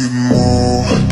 you more.